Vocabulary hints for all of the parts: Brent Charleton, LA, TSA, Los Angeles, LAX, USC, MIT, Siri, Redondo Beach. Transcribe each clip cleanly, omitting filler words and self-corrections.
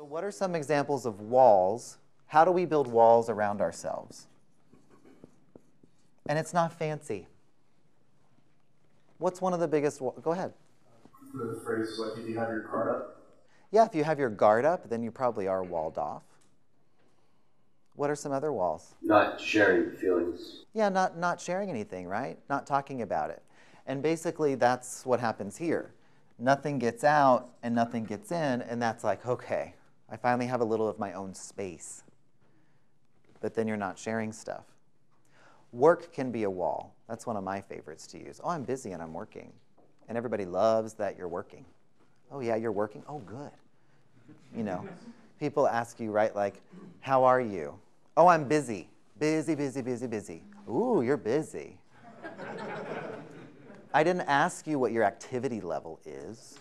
So what are some examples of walls? How do we build walls around ourselves? And it's not fancy. What's one of the biggest walls? Go ahead. The phrase like, if you have your guard up? Yeah, if you have your guard up, then you probably are walled off. What are some other walls? Not sharing feelings. Yeah, not sharing anything, right? Not talking about it. And basically, that's what happens here. Nothing gets out and nothing gets in, and that's like, okay, I finally have a little of my own space. But then you're not sharing stuff. Work can be a wall. That's one of my favorites to use. Oh, I'm busy and I'm working. And everybody loves that you're working. Oh, yeah, you're working? Oh, good. You know, people ask you, right, like, how are you? Oh, I'm busy. Busy, busy, busy, busy. Ooh, you're busy. I didn't ask you what your activity level is.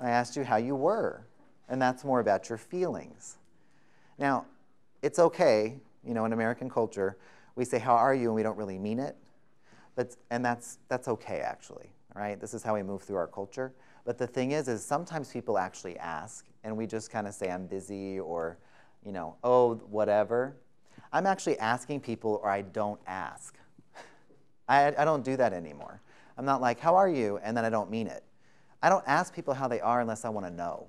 I asked you how you were. And that's more about your feelings. Now, it's okay, you know, in American culture, we say, how are you? And we don't really mean it. And that's okay, actually, right? This is how we move through our culture. But the thing is sometimes people actually ask, and we just kind of say, I'm busy, or, you know, oh, whatever. I'm actually asking people, or I don't ask. I don't do that anymore. I'm not like, how are you? And then I don't mean it. I don't ask people how they are unless I want to know.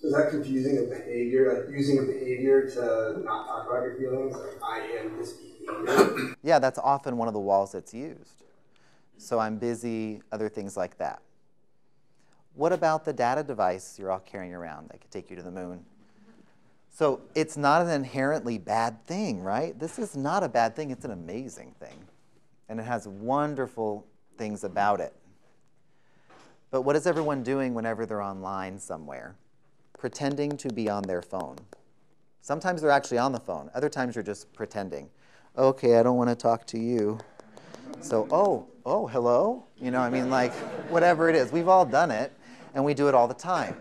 So is that confusing a behavior, like using a behavior to not talk about your feelings? Like, I am this behavior? Yeah, that's often one of the walls that's used. So I'm busy, other things like that. What about the data device you're all carrying around that could take you to the moon? So it's not an inherently bad thing, right? This is not a bad thing. It's an amazing thing. And it has wonderful things about it. But what is everyone doing whenever they're online somewhere? Pretending to be on their phone. Sometimes they're actually on the phone. Other times you're just pretending. Okay, I don't want to talk to you. So, oh, hello? You know, I mean, like, whatever it is. We've all done it, and we do it all the time.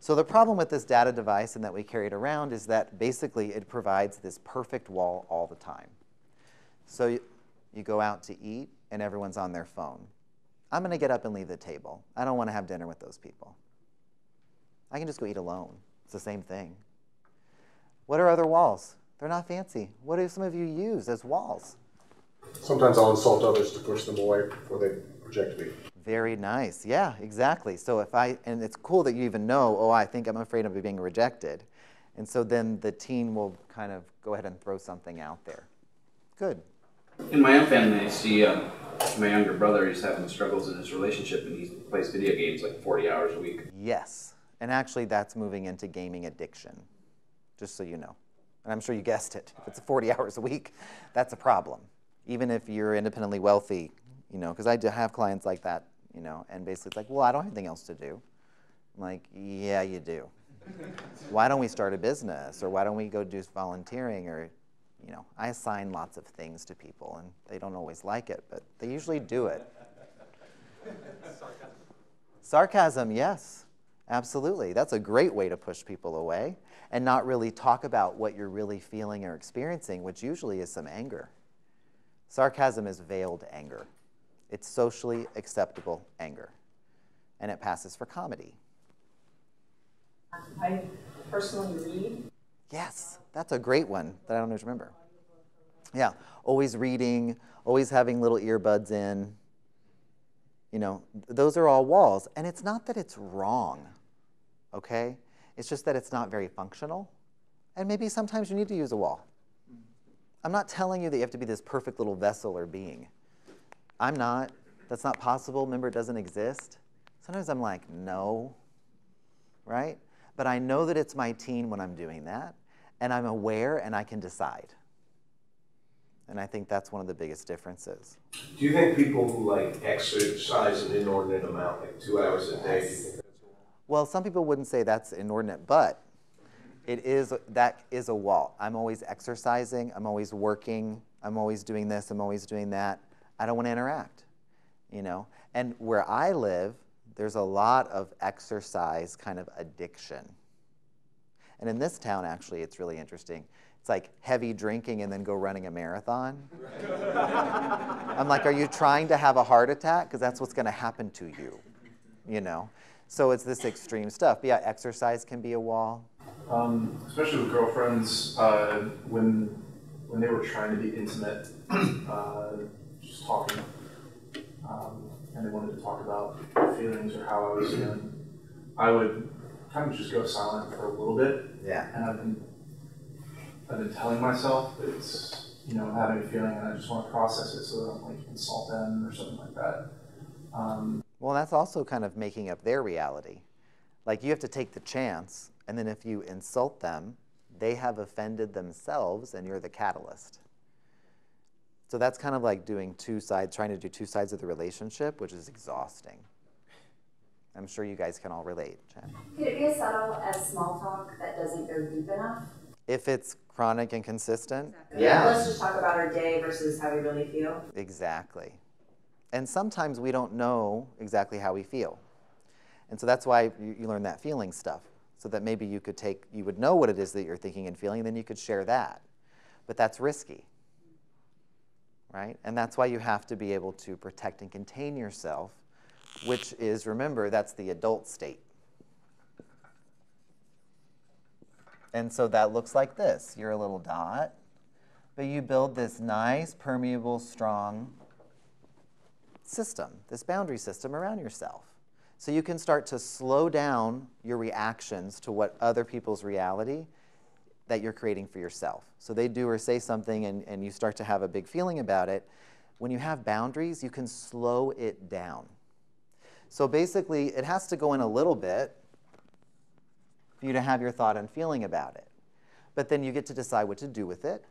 So the problem with this data device and that we carry it around is that basically it provides this perfect wall all the time. So you go out to eat, and everyone's on their phone. I'm going to get up and leave the table. I don't want to have dinner with those people. I can just go eat alone. It's the same thing. What are other walls? They're not fancy. What do some of you use as walls? Sometimes I'll insult others to push them away before they reject me. Very nice. Yeah, exactly. So and it's cool that you even know, oh, I think I'm afraid of being rejected. And so then the teen will kind of go ahead and throw something out there. Good. In my own family, I see my younger brother is having struggles in his relationship, and he plays video games like 40 hours a week. Yes. And actually, that's moving into gaming addiction, just so you know. And I'm sure you guessed it. If it's 40 hours a week, that's a problem, even if you're independently wealthy, you know, because I do have clients like that, you know, and basically it's like, well, I don't have anything else to do. I'm like, yeah, you do. Why don't we start a business? Or why don't we go do volunteering? Or, you know, I assign lots of things to people, and they don't always like it, but they usually do it. Sarcasm. Sarcasm, yes. Absolutely. That's a great way to push people away and not really talk about what you're really feeling or experiencing, which usually is some anger. Sarcasm is veiled anger. It's socially acceptable anger, and it passes for comedy. I personally read. Yes, that's a great one that I don't always remember. Yeah, always reading, always having little earbuds in. You know, those are all walls. And it's not that it's wrong. Okay? It's just that it's not very functional. And maybe sometimes you need to use a wall. I'm not telling you that you have to be this perfect little vessel or being. I'm not. That's not possible. Remember, it doesn't exist. Sometimes I'm like, no. Right? But I know that it's my teen when I'm doing that. And I'm aware, and I can decide. And I think that's one of the biggest differences. Do you think people who like exercise an inordinate amount, like 2 hours a day, do you think that's a wall? Well, some people wouldn't say that's inordinate, but it is. That is a wall. I'm always exercising. I'm always working. I'm always doing this. I'm always doing that. I don't want to interact, you know. And where I live, there's a lot of exercise kind of addiction. And in this town, actually, it's really interesting. It's like heavy drinking and then go running a marathon. I'm like, are you trying to have a heart attack? Because that's what's going to happen to you, you know. So it's this extreme stuff. But yeah, exercise can be a wall. Especially with girlfriends, when they were trying to be intimate, just talking, and they wanted to talk about feelings or how I was feeling, I would kind of just go silent for a little bit. Yeah. And I've been telling myself it's, you know, I'm having a feeling and I just want to process it so that I don't like insult them or something like that. Well, that's also kind of making up their reality. Like, you have to take the chance, and then if you insult them, they have offended themselves and you're the catalyst. So that's kind of like doing two sides, trying to do two sides of the relationship, which is exhausting. I'm sure you guys can all relate. Jen. Could it be as subtle as small talk that doesn't go deep enough? If it's chronic and consistent? Exactly. Yeah. Let's just talk about our day versus how we really feel. Exactly. And sometimes we don't know exactly how we feel. And so that's why you learn that feeling stuff, so that maybe you could take, you would know what it is that you're thinking and feeling, and then you could share that. But that's risky, right? And that's why you have to be able to protect and contain yourself, which is, remember, that's the adult state. And so that looks like this. You're a little dot, but you build this nice, permeable, strong system, this boundary system around yourself. So you can start to slow down your reactions to what other people's reality that you're creating for yourself. So they do or say something and you start to have a big feeling about it. When you have boundaries, you can slow it down. So basically, it has to go in a little bit for you to have your thought and feeling about it. But then you get to decide what to do with it.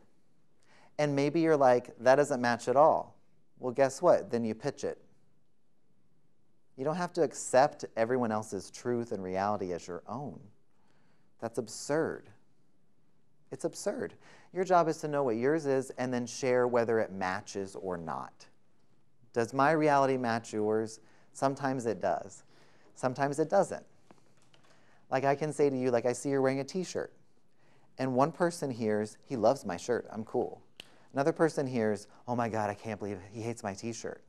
And maybe you're like, that doesn't match at all. Well, guess what? Then you pitch it. You don't have to accept everyone else's truth and reality as your own. That's absurd. It's absurd. Your job is to know what yours is and then share whether it matches or not. Does my reality match yours? Sometimes it does. Sometimes it doesn't. Like, I can say to you, like, I see you're wearing a t-shirt. And one person hears, he loves my shirt, I'm cool. Another person hears, oh my God, I can't believe he hates my t-shirt.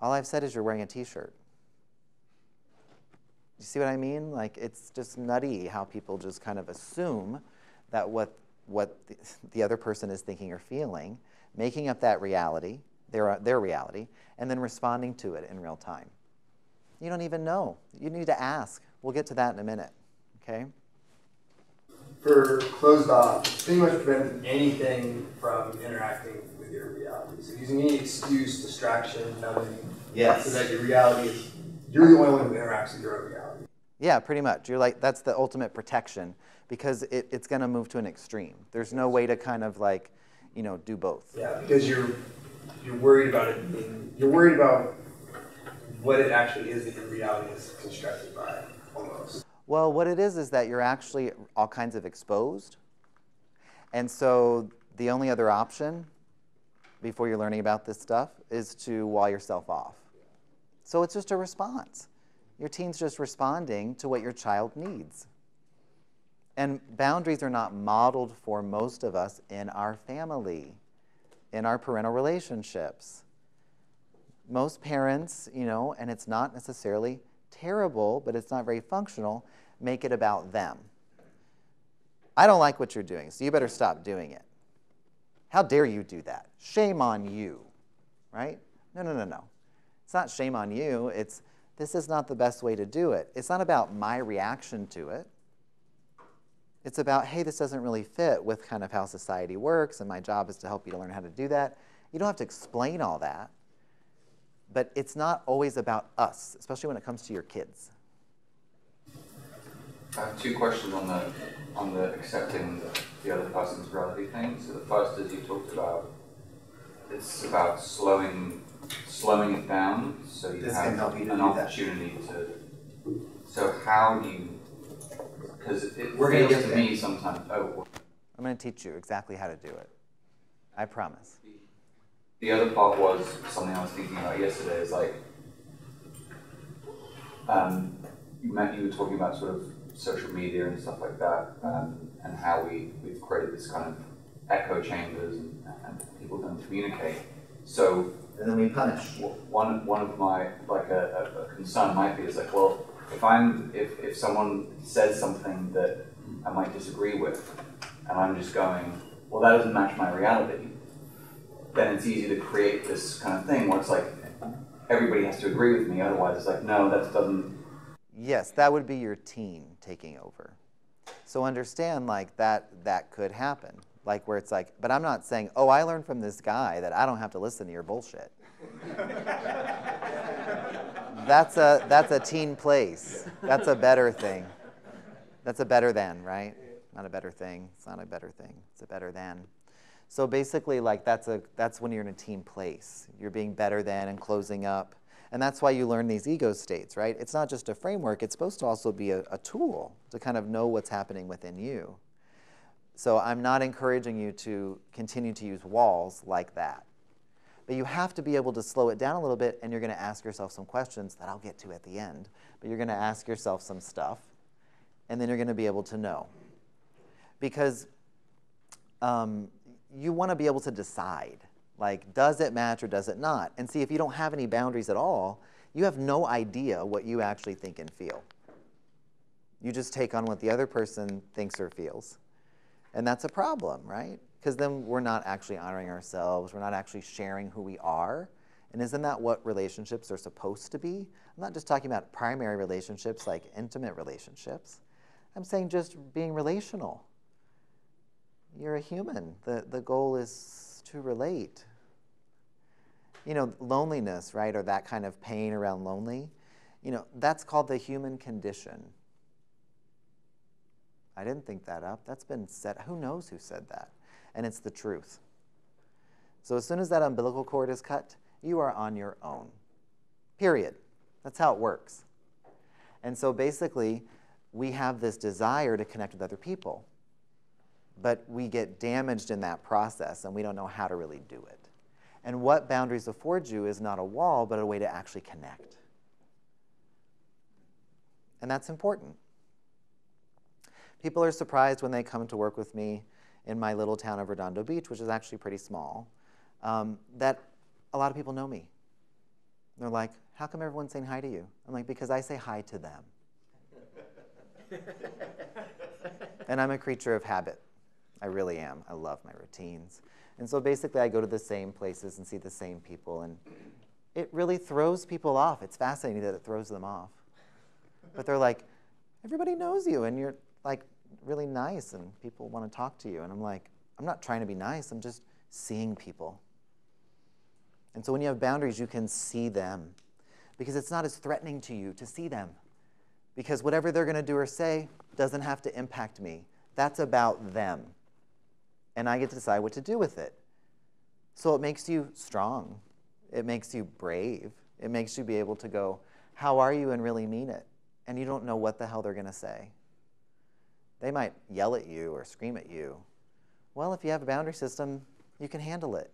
All I've said is you're wearing a t-shirt. You see what I mean? Like, it's just nutty how people just kind of assume that what the other person is thinking or feeling, making up that reality, their reality, and then responding to it in real time. You don't even know. You need to ask. We'll get to that in a minute, okay? For closed off, pretty much prevent anything from interacting with your reality. So using any excuse, distraction, nothing, yes, so that your reality is, you're the only one who interacts with your own reality. Yeah, pretty much. You're like, that's the ultimate protection, because it's going to move to an extreme. There's no way to kind of like, you know, do both. Yeah, because you're worried about it. You're worried about what it actually is that your reality is constructed by, almost. Well, what it is that you're actually all kinds of exposed. And so the only other option before you're learning about this stuff is to wall yourself off. So it's just a response. Your teen's just responding to what your child needs. And boundaries are not modeled for most of us in our family, in our parental relationships. Most parents, you know, and it's not necessarily terrible, but it's not very functional, make it about them. I don't like what you're doing, so you better stop doing it. How dare you do that? Shame on you, right? No, no, no, no. It's not shame on you. It's, this is not the best way to do it. It's not about my reaction to it. It's about, hey, this doesn't really fit with kind of how society works, and my job is to help you to learn how to do that. You don't have to explain all that. But it's not always about us, especially when it comes to your kids. I have two questions on the accepting the other person's reality thing. So the first is, you talked about, it's about slowing it down, so you have an opportunity to. So how do you? Because it feels to me sometimes. Oh, I'm going to teach you exactly how to do it. I promise. The other part was something I was thinking about yesterday, is like, you were talking about sort of social media and stuff like that, and how we've created this kind of echo chambers and people don't communicate. So, and then we punish. One of my, like a concern might be, is like, well, if someone says something that I might disagree with, and I'm just going, well, that doesn't match my reality, then it's easy to create this kind of thing where it's like, everybody has to agree with me, otherwise it's like, no, that doesn't... Yes, that would be your team taking over. So understand, like, that could happen. Like, where it's like, but I'm not saying, oh, I learned from this guy that I don't have to listen to your bullshit. That's a teen place. That's a better thing. That's a better than, right? Not a better thing. It's not a better thing. It's a better than. So basically, like, that's when you're in a team place. You're being better than and closing up. And that's why you learn these ego states, right? It's not just a framework. It's supposed to also be a tool to kind of know what's happening within you. So I'm not encouraging you to continue to use walls like that. But you have to be able to slow it down a little bit, and you're going to ask yourself some questions that I'll get to at the end. But you're going to ask yourself some stuff, and then you're going to be able to know. Because you want to be able to decide, like, does it match or does it not? And see, if you don't have any boundaries at all, you have no idea what you actually think and feel. You just take on what the other person thinks or feels. And that's a problem, right? Because then we're not actually honoring ourselves. We're not actually sharing who we are. And isn't that what relationships are supposed to be? I'm not just talking about primary relationships like intimate relationships. I'm saying just being relational. You're a human. The goal is to relate. You know, loneliness, right, or that kind of pain around lonely, you know, that's called the human condition. I didn't think that up. That's been said. Who knows who said that? And it's the truth. So as soon as that umbilical cord is cut, you are on your own. Period. That's how it works. And so basically, we have this desire to connect with other people. But we get damaged in that process, and we don't know how to really do it. And what boundaries afford you is not a wall, but a way to actually connect. And that's important. People are surprised when they come to work with me in my little town of Redondo Beach, which is actually pretty small, that a lot of people know me. They're like, how come everyone's saying hi to you? I'm like, because I say hi to them. And I'm a creature of habit. I really am. I love my routines. And so basically I go to the same places and see the same people, and it really throws people off. It's fascinating that it throws them off. But they're like, everybody knows you, and you're like really nice, and people want to talk to you. And I'm like, I'm not trying to be nice. I'm just seeing people. And so when you have boundaries, you can see them, because it's not as threatening to you to see them, because whatever they're going to do or say doesn't have to impact me. That's about them. And I get to decide what to do with it. So it makes you strong. It makes you brave. It makes you be able to go, how are you, and really mean it. And you don't know what the hell they're going to say. They might yell at you or scream at you. Well, if you have a boundary system, you can handle it.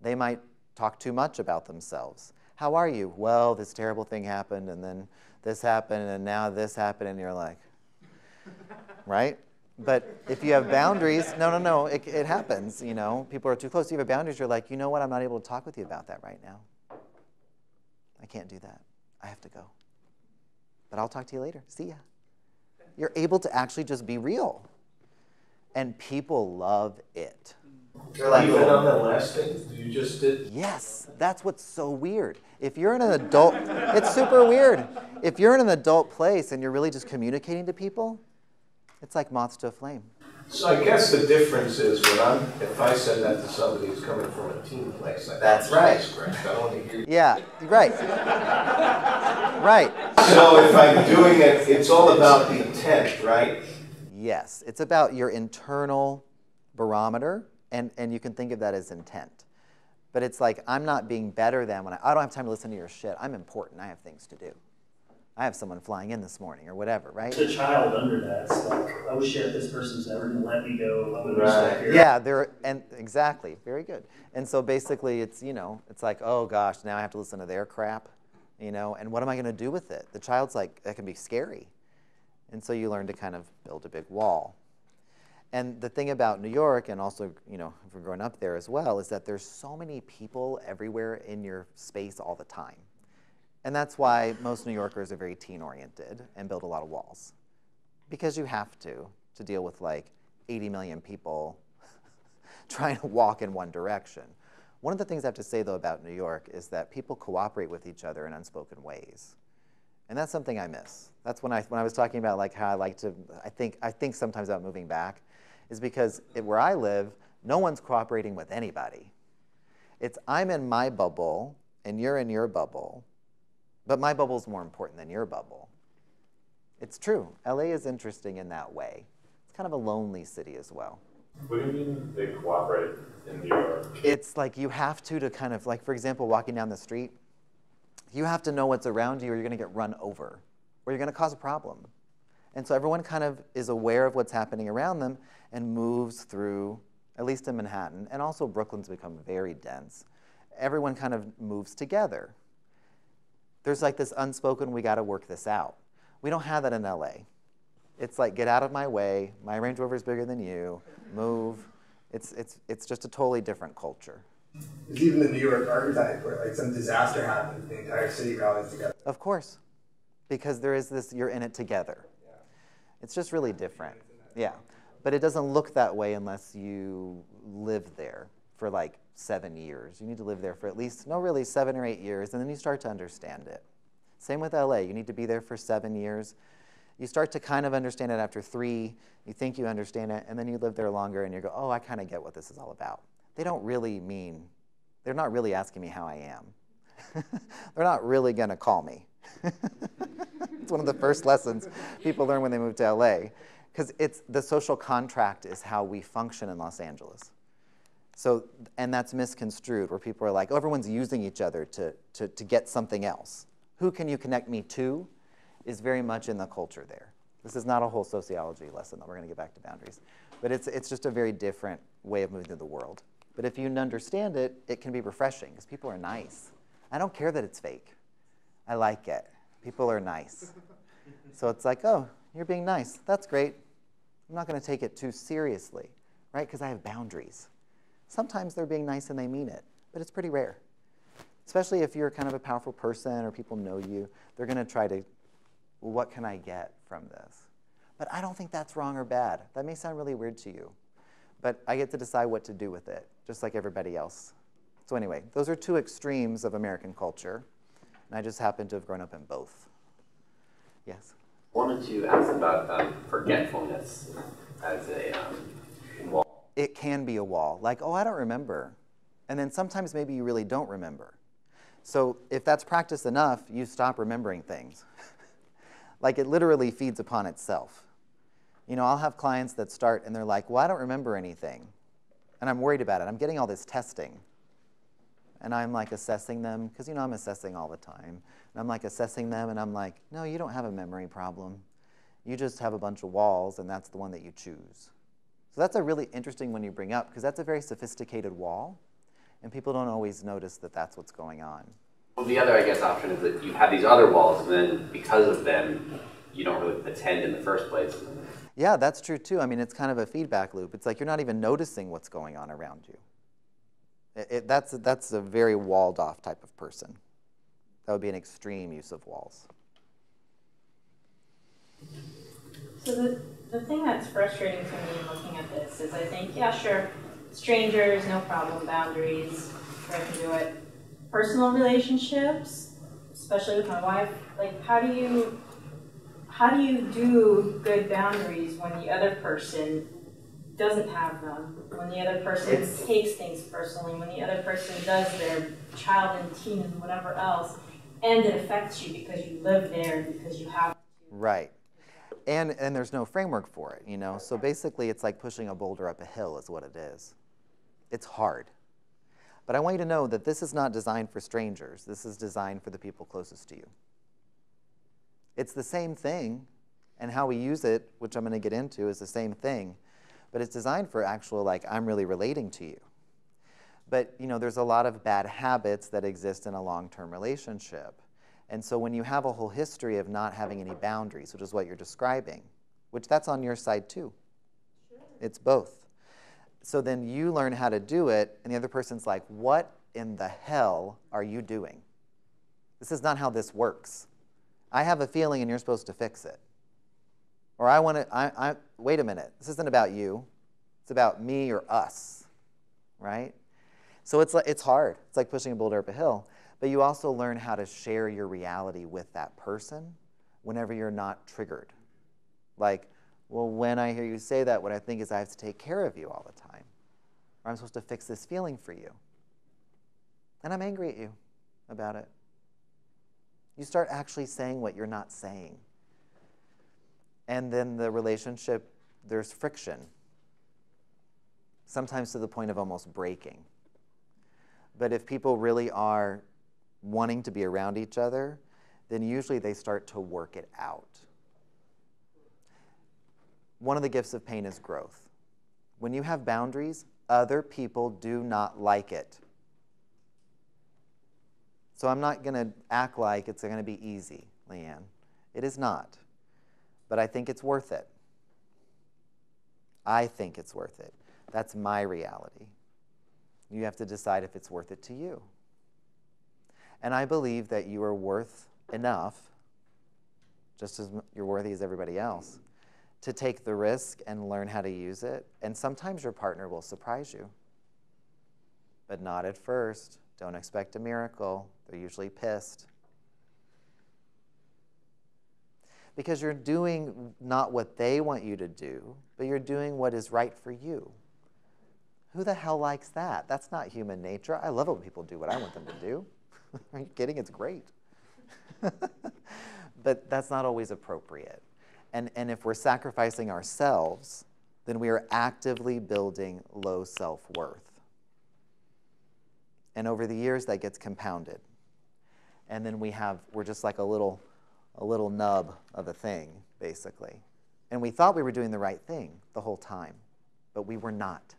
They might talk too much about themselves. How are you? Well, this terrible thing happened, and then this happened, and now this happened, and you're like, right? But if you have boundaries, no, it happens, you know. People are too close. You have boundaries, you're like, you know what? I'm not able to talk with you about that right now. I can't do that. I have to go. But I'll talk to you later. See ya. You're able to actually just be real. And people love it. Like, even on the last thing you just did? Yes, that's what's so weird. If you're in an adult, it's super weird. If you're in an adult place and you're really just communicating to people, it's like moths to a flame. So I guess the difference is when if I said that to somebody who's coming from a team place, like, that's right. Correct. I don't want to hear you. Yeah, right. Right. So if I'm doing it, it's all about the intent, right? Yes, it's about your internal barometer, and you can think of that as intent. But it's like, I'm not being better than when I don't have time to listen to your shit. I'm important. I have things to do. I have someone flying in this morning or whatever, right? There's a child under that. It's like, oh shit, this person's never going to let me go. I'm going to be stuck here. Yeah, exactly. Very good. And so basically it's, you know, it's like, oh gosh, now I have to listen to their crap, you know, and what am I going to do with it? The child's like, that can be scary. And so you learn to kind of build a big wall. And the thing about New York, and also, you know, if you're growing up there as well, is that there's so many people everywhere in your space all the time. And that's why most New Yorkers are very teen-oriented and build a lot of walls. Because you have to deal with like 80 million people trying to walk in one direction. One of the things I have to say, though, about New York is that people cooperate with each other in unspoken ways. And that's something I miss. That's when I was talking about like how I like to, I think sometimes about moving back, is because where I live, no one's cooperating with anybody. It's I'm in my bubble and you're in your bubble, but my bubble's more important than your bubble. It's true. LA is interesting in that way. It's kind of a lonely city as well. What do you mean they cooperate in New York? It's like you have to kind of, like, for example, walking down the street, you have to know what's around you or you're going to get run over or you're going to cause a problem. And so everyone kind of is aware of what's happening around them and moves through, at least in Manhattan, and also Brooklyn's become very dense. Everyone kind of moves together. There's like this unspoken, we got to work this out. We don't have that in LA. It's like, get out of my way, my Range Rover's bigger than you, move. It's just a totally different culture. There's even the New York archetype where like some disaster happens, the entire city rallies together. Of course, because there is this, you're in it together. Yeah. It's just really different, yeah. But it doesn't look that way unless you live there for like 7 years. You need to live there for at least, no really, 7 or 8 years, and then you start to understand it. Same with LA, you need to be there for 7 years. You start to kind of understand it after 3, you think you understand it, and then you live there longer and you go, oh, I kind of get what this is all about. They don't really mean, they're not really asking me how I am. They're not really gonna call me. It's one of the first lessons people learn when they move to LA, because it's the social contract is how we function in Los Angeles. So, and that's misconstrued, where people are like, oh, everyone's using each other to get something else. Who can you connect me to is very much in the culture there. This is not a whole sociology lesson that we're going to get back to boundaries. But it's just a very different way of moving through the world. But if you understand it, it can be refreshing because people are nice. I don't care that it's fake. I like it. People are nice. So it's like, oh, you're being nice. That's great. I'm not going to take it too seriously, right? Because I have boundaries. Sometimes they're being nice and they mean it, but it's pretty rare. Especially if you're kind of a powerful person or people know you, they're going to try to, well, what can I get from this? But I don't think that's wrong or bad. That may sound really weird to you, but I get to decide what to do with it, just like everybody else. So anyway, those are two extremes of American culture, and I just happen to have grown up in both. Yes? I wanted to ask about forgetfulness as a wall. It can be a wall, like, oh, I don't remember. And then sometimes maybe you really don't remember. So if that's practiced enough, you stop remembering things. Like it literally feeds upon itself. You know, I'll have clients that start and they're like, well, I don't remember anything. And I'm worried about it. I'm getting all this testing. And I'm like assessing them, because you know I'm assessing all the time. And I'm like assessing them and I'm like, no, you don't have a memory problem. You just have a bunch of walls and that's the one that you choose. So that's a really interesting one you bring up, because that's a very sophisticated wall. And people don't always notice that that's what's going on. Well, the other, I guess, option is that you have these other walls, and then because of them, you don't really attend in the first place. Yeah, that's true, too. I mean, it's kind of a feedback loop. It's like you're not even noticing what's going on around you. That's a very walled-off type of person. That would be an extreme use of walls. So the thing that's frustrating to me in looking at this is I think, yeah, sure, strangers, no problem, boundaries, I can do it. Personal relationships, especially with my wife, like how do you do good boundaries when the other person doesn't have them, when the other person takes things personally, when the other person does their child and teen and whatever else, and it affects you because you live there and because you have to. Right. And there's no framework for it, you know? So basically it's like pushing a boulder up a hill is what it is. It's hard. But I want you to know that this is not designed for strangers. This is designed for the people closest to you. It's the same thing, and how we use it, which I'm going to get into, is the same thing. But it's designed for actual, like, I'm really relating to you. But, you know, there's a lot of bad habits that exist in a long-term relationship. And so when you have a whole history of not having any boundaries, which is what you're describing, which that's on your side too. Sure. It's both. So then you learn how to do it, and the other person's like, what in the hell are you doing? This is not how this works. I have a feeling and you're supposed to fix it. Or I want to, wait a minute, this isn't about you. It's about me or us, right? So it's hard. It's like pushing a boulder up a hill. But you also learn how to share your reality with that person whenever you're not triggered. Like, well, when I hear you say that, what I think is I have to take care of you all the time. Or I'm supposed to fix this feeling for you. And I'm angry at you about it. You start actually saying what you're not saying. And then the relationship, there's friction. Sometimes to the point of almost breaking. But if people really are wanting to be around each other, then usually they start to work it out. One of the gifts of pain is growth. When you have boundaries, other people do not like it. So I'm not going to act like it's going to be easy, Leanne. It is not. But I think it's worth it. I think it's worth it. That's my reality. You have to decide if it's worth it to you. And I believe that you are worth enough, just as you're worthy as everybody else, to take the risk and learn how to use it. And sometimes your partner will surprise you, but not at first. Don't expect a miracle. They're usually pissed. Because you're doing not what they want you to do, but you're doing what is right for you. Who the hell likes that? That's not human nature. I love it when people do what I want them to do. Are you kidding? It's great. But that's not always appropriate. And if we're sacrificing ourselves, then we are actively building low self-worth. And over the years, that gets compounded. And then we're just like a little nub of a thing, basically. And we thought we were doing the right thing the whole time, but we were not.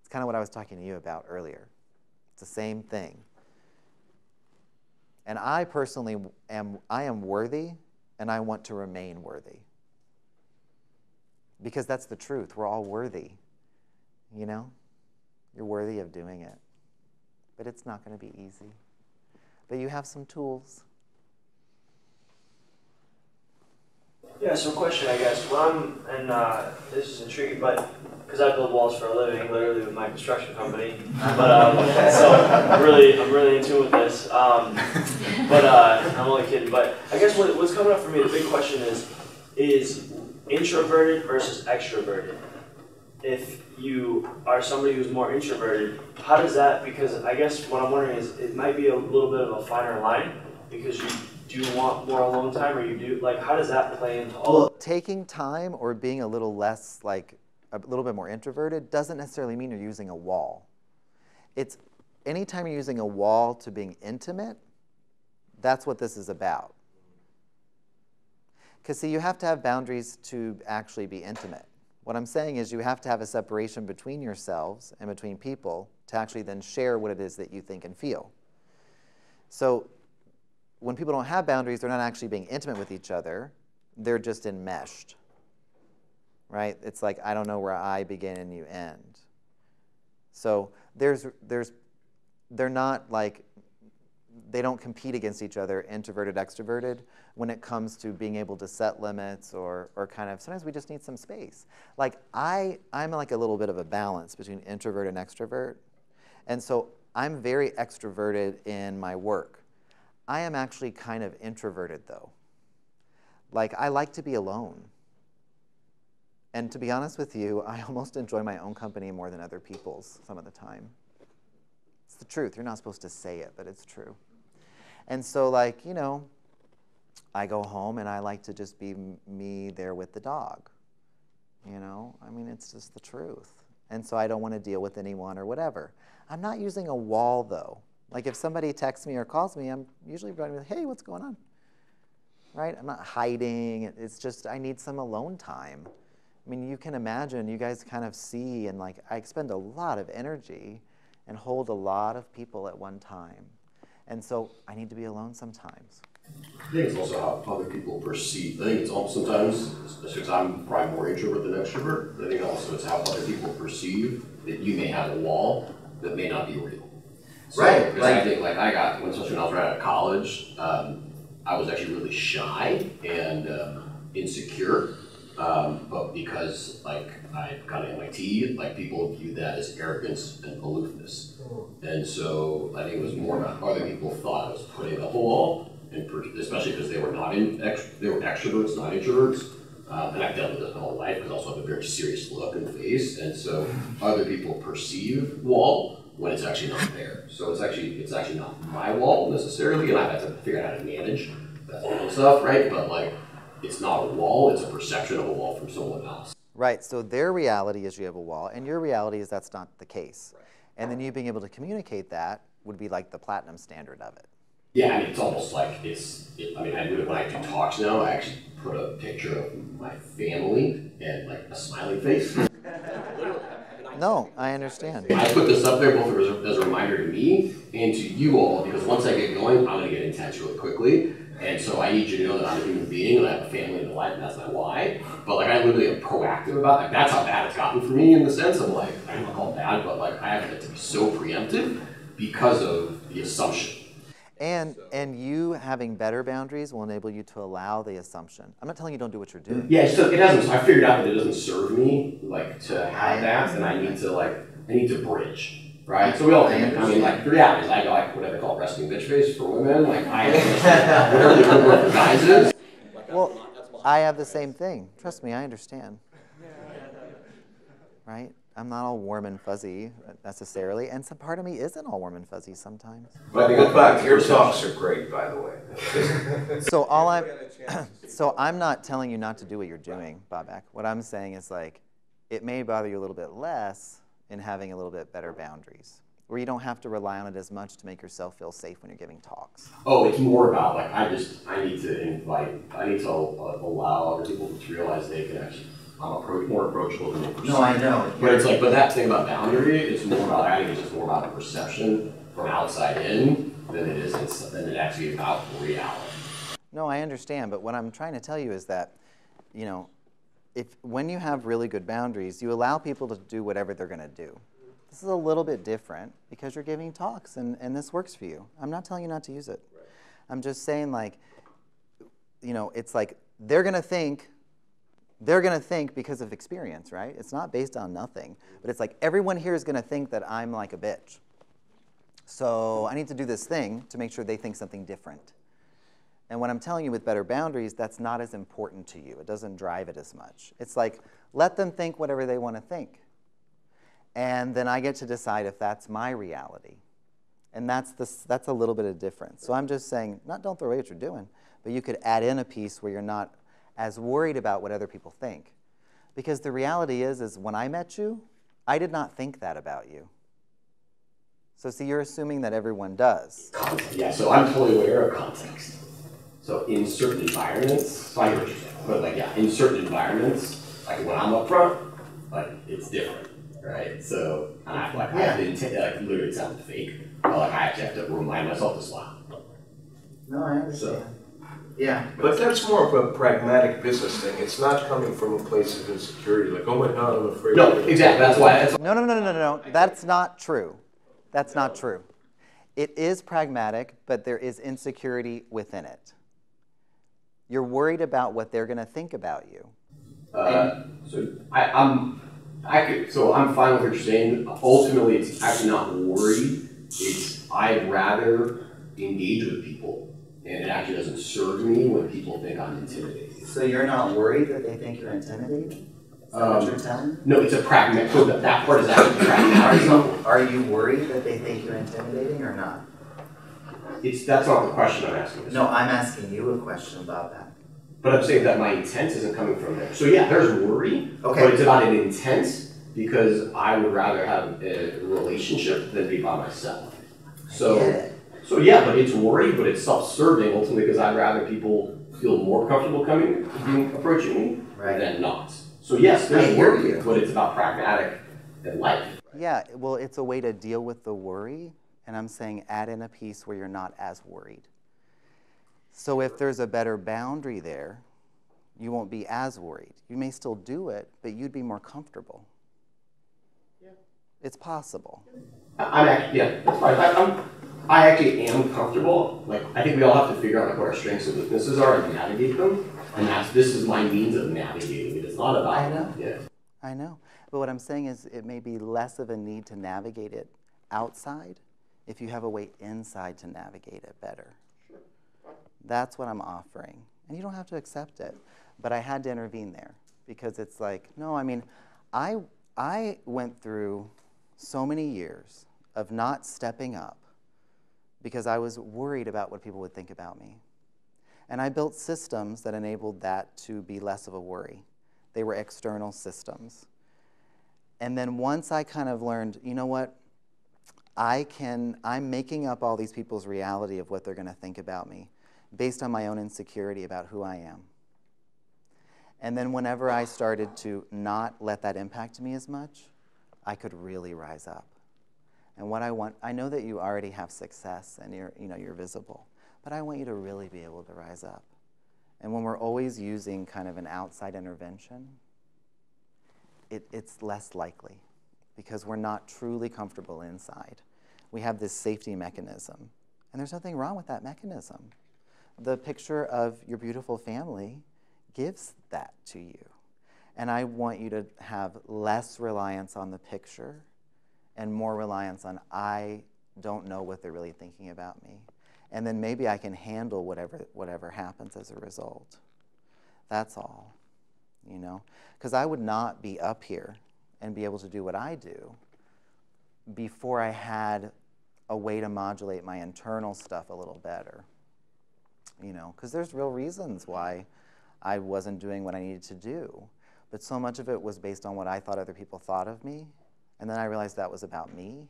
It's kind of what I was talking to you about earlier. It's the same thing. And I personally am worthy, and I want to remain worthy. Because that's the truth. We're all worthy, you know? You're worthy of doing it. But it's not going to be easy. But you have some tools. Yeah, so question, I guess. Well, this is intriguing, but because I build walls for a living, literally with my construction company, but so I'm really in tune with this. I'm only kidding. But I guess what's coming up for me, the big question is introverted versus extroverted. If you are somebody who's more introverted, how does that? Because I guess what I'm wondering is it might be a little bit of a finer line because you. Do you want more alone time, or you do, like, how does that play into all? Well, taking time or being a little less, like, a little bit more introverted doesn't necessarily mean you're using a wall. It's anytime you're using a wall to being intimate, that's what this is about. Because, see, you have to have boundaries to actually be intimate. What I'm saying is you have to have a separation between yourselves and between people to actually then share what it is that you think and feel. So when people don't have boundaries, they're not actually being intimate with each other. They're just enmeshed, right? It's like, I don't know where I begin and you end. So they're not like, they don't compete against each other, introverted, extroverted, when it comes to being able to set limits or kind of, sometimes we just need some space. Like I'm like a little bit of a balance between introvert and extrovert. And so I'm very extroverted in my work. I am actually kind of introverted, though. Like, I like to be alone. And to be honest with you, I almost enjoy my own company more than other people's some of the time. It's the truth. You're not supposed to say it, but it's true. And so, like, you know, I go home and I like to just be me there with the dog. You know? I mean, it's just the truth. And so I don't want to deal with anyone or whatever. I'm not using a wall, though. Like if somebody texts me or calls me, I'm usually going to be like, hey, what's going on? Right? I'm not hiding. It's just I need some alone time. I mean, you can imagine, you guys kind of see, and like I expend a lot of energy and hold a lot of people at one time. And so I need to be alone sometimes. I think it's also how other people perceive. I think it's also sometimes, especially because I'm probably more introvert than extrovert, I think also it's how other people perceive that you may have a wall that may not be real. So, right. Like, I think, like I got, especially when I was right out of college, I was actually really shy and insecure. But because like I got an MIT, like people view that as arrogance and aloofness. And so I think it was more about other people thought I was putting up a wall, and especially because they were extroverts, not introverts. And I've dealt with this my whole life because I also have a very serious look and face, and so other people perceive wall when it's actually not there. So it's actually not my wall necessarily, and I have to figure out how to manage that wall stuff, right? But like, it's not a wall, it's a perception of a wall from someone else. Right, so their reality is you have a wall, and your reality is that's not the case. Right. And then you being able to communicate that would be like the platinum standard of it. Yeah, I mean, it's almost like when I do talks now, I actually put a picture of my family and like a smiling face. No, I understand. I put this up there both as a reminder to me and to you all, because once I get going, I'm going to get intense really quickly. And so I need you to know that I'm a human being and I have a family and a life, and that's my why. But like I literally am proactive about it. Like, that's how bad it's gotten for me in the sense of like, I don't call it bad, but like I have to be so preemptive because of the assumption. And you having better boundaries will enable you to allow the assumption. I'm not telling you don't do what you're doing. Yeah, so it doesn't. I figured out that it doesn't serve me like to have that, and I need to bridge. Right, so we all think, I mean, like, the reality is I go like whatever they call resting bitch face for women, like, I understand whatever the word for guys is. Well, I have the same thing. Trust me, I understand. Right? I'm not all warm and fuzzy, necessarily, and some part of me isn't all warm and fuzzy sometimes. But your socks are great, by the way. So I'm not telling you not to do what you're doing, Babak. What I'm saying is, like, it may bother you a little bit less in having a little bit better boundaries, where you don't have to rely on it as much to make yourself feel safe when you're giving talks. Oh, it's more about like, I need to allow other people to realize they can actually, I'm more approachable than a person. No, I know. But it's like, but that thing about boundary, it's more about, I think it's more about a perception from outside in than it actually about reality. No, I understand, but what I'm trying to tell you is that, you know, when you have really good boundaries, you allow people to do whatever they're going to do. This is a little bit different because you're giving talks and this works for you. I'm not telling you not to use it. Right. I'm just saying, like, you know, it's like they're going to think because of experience, right? It's not based on nothing, but it's like everyone here is going to think that I'm like a bitch. So I need to do this thing to make sure they think something different. And what I'm telling you with better boundaries, that's not as important to you. It doesn't drive it as much. It's like, let them think whatever they want to think. And then I get to decide if that's my reality. And that's a little bit of difference. So I'm just saying, don't throw away what you're doing, but you could add in a piece where you're not as worried about what other people think. Because the reality is when I met you, I did not think that about you. So see, you're assuming that everyone does. Yeah, so I'm totally aware of context. So in certain environments, in certain environments, like when I'm up front, like it's different, right? So I have like, literally sound fake. Like I actually have to remind myself to smile. No, I understand. So, yeah, but that's more of a pragmatic business thing. It's not coming from a place of insecurity, like, oh my God, I'm afraid. No, exactly. That's why. No. That's not true. That's not true. It is pragmatic, but there is insecurity within it. You're worried about what they're going to think about you. So I'm fine with what you're saying. Ultimately, it's actually not worried. It's I'd rather engage with people, and it actually doesn't serve me when people think I'm intimidating. So you're not worried that they think you're intimidating? Is that what you're telling me? No, it's a pragmatic. That part is actually pragmatic. Are you worried that they think you're intimidating or not? That's not the question I'm asking. No, I'm asking you a question about that. But I'm saying that my intent isn't coming from there. So yeah, there's worry, okay. But it's about an intent because I would rather have a relationship than be by myself. So yeah, but it's worry, but it's self-serving ultimately because I'd rather people feel more comfortable approaching me than not. So yes, there's worry, but it's about pragmatic and life. Yeah, well, it's a way to deal with the worry. And I'm saying add in a piece where you're not as worried. So if there's a better boundary there, you won't be as worried. You may still do it, but you'd be more comfortable. Yeah. It's possible. I actually am comfortable. Like, I think we all have to figure out like what our strengths and weaknesses are and navigate them. And that's, this is my means of navigating it. It's not about. I know. Yeah. I know. But what I'm saying is, it may be less of a need to navigate it outside if you have a way inside to navigate it better. Sure. That's what I'm offering, and you don't have to accept it. But I had to intervene there because it's like, no. I mean, I went through so many years of not stepping up, because I was worried about what people would think about me. And I built systems that enabled that to be less of a worry. They were external systems. And then once I kind of learned, you know what, I'm making up all these people's reality of what they're going to think about me based on my own insecurity about who I am. And then whenever I started to not let that impact me as much, I could really rise up. And what I want, I know that you already have success and you're visible, but I want you to really be able to rise up. And when we're always using kind of an outside intervention, it's less likely because we're not truly comfortable inside. We have this safety mechanism, and there's nothing wrong with that mechanism. The picture of your beautiful family gives that to you. And I want you to have less reliance on the picture and more reliance on, I don't know what they're really thinking about me. And then maybe I can handle whatever happens as a result. That's all, you know? Because I would not be up here and be able to do what I do before I had a way to modulate my internal stuff a little better, you know? Because there's real reasons why I wasn't doing what I needed to do. But so much of it was based on what I thought other people thought of me. And then I realized that was about me.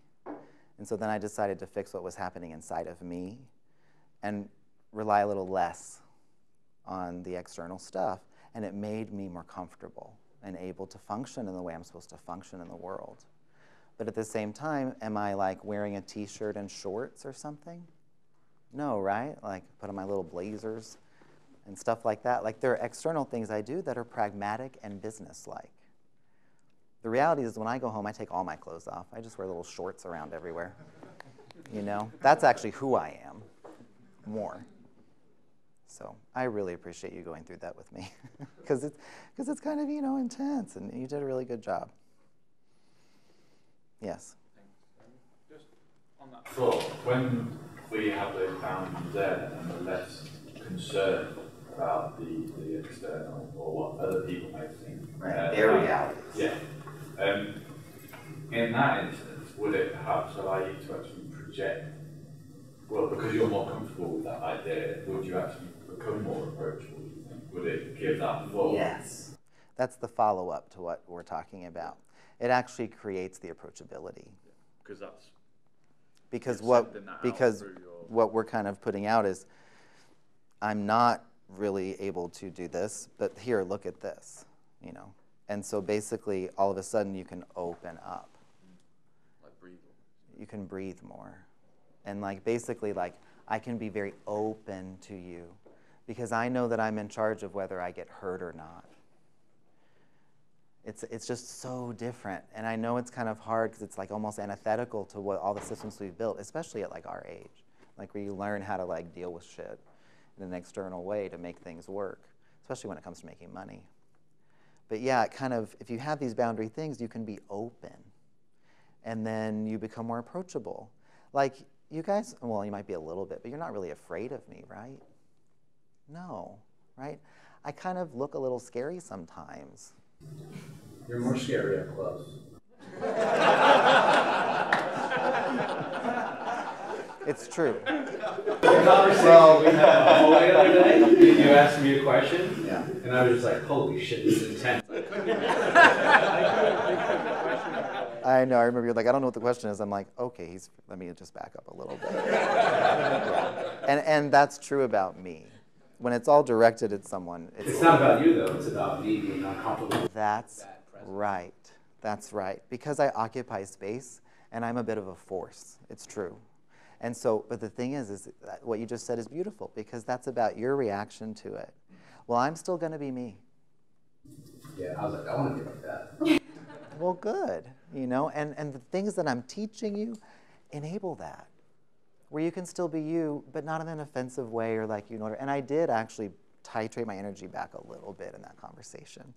And so then I decided to fix what was happening inside of me and rely a little less on the external stuff. And it made me more comfortable and able to function in the way I'm supposed to function in the world. But at the same time, am I like wearing a t-shirt and shorts or something? No, right? Like put on my little blazers and stuff like that. Like there are external things I do that are pragmatic and businesslike. The reality is when I go home, I take all my clothes off. I just wear little shorts around everywhere, you know? That's actually who I am more. So I really appreciate you going through that with me because it's kind of, you know, intense, and you did a really good job. Yes? Just on that thought, when we have those boundaries there and we're less concerned about the external or what other people may think. Their realities. Yeah. In that instance, would it perhaps allow you to actually project, well, because you're more comfortable with that idea, would you actually become more approachable, do you think? Would it give that thought? Yes. That's the follow-up to what we're talking about. It actually creates the approachability. Because yeah, that's... Because what we're kind of putting out is, I'm not really able to do this, but here, look at this, you know? And so basically, all of a sudden, you can open up. Like breathing. You can breathe more. And like basically, like I can be very open to you because I know that I'm in charge of whether I get hurt or not. It's just so different. And I know it's kind of hard because it's like almost antithetical to what all the systems we've built, especially at like our age, like where you learn how to like deal with shit in an external way to make things work, especially when it comes to making money. But yeah, it kind of, if you have these boundary things, you can be open. And then you become more approachable. Like, you guys, well, you might be a little bit, but you're not really afraid of me, right? No, right? I kind of look a little scary sometimes. You're more scary up close. It's true. The conversation we had at the other day, you asked me a question, yeah, and I was just like, holy shit, this is intense. I know, I remember you're like, I don't know what the question is. I'm like, okay, let me just back up a little bit. And that's true about me. When it's all directed at someone. It's not about you, though. It's about me being uncomfortable. That's right. That's right. Because I occupy space, and I'm a bit of a force. It's true. And so, but the thing is what you just said is beautiful because that's about your reaction to it. Well, I'm still going to be me. Yeah, I was like, I want to be like that. Well, good. you know, and the things that I'm teaching you enable that, where you can still be you, but not in an offensive way or like, you know, and I did actually titrate my energy back a little bit in that conversation.